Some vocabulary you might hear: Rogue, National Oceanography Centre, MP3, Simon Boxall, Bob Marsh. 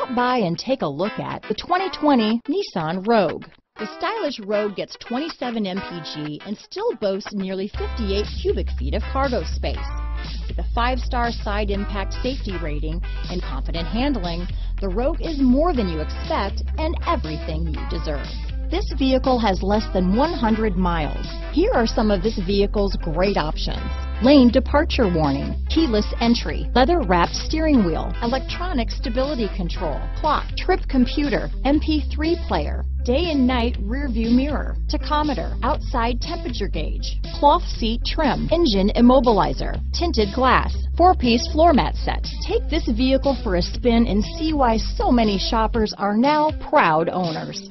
Stop by and take a look at the 2020 Nissan Rogue. The stylish Rogue gets 27 mpg and still boasts nearly 58 cubic feet of cargo space. With a 5-star side impact safety rating and confident handling, the Rogue is more than you expect and everything you deserve. This vehicle has less than 100 miles. Here are some of this vehicle's great options: lane departure warning, keyless entry, leather-wrapped steering wheel, electronic stability control, clock, trip computer, MP3 player, day and night rear view mirror, tachometer, outside temperature gauge, cloth seat trim, engine immobilizer, tinted glass, 4-piece floor mat set. Take this vehicle for a spin and see why so many shoppers are now proud owners.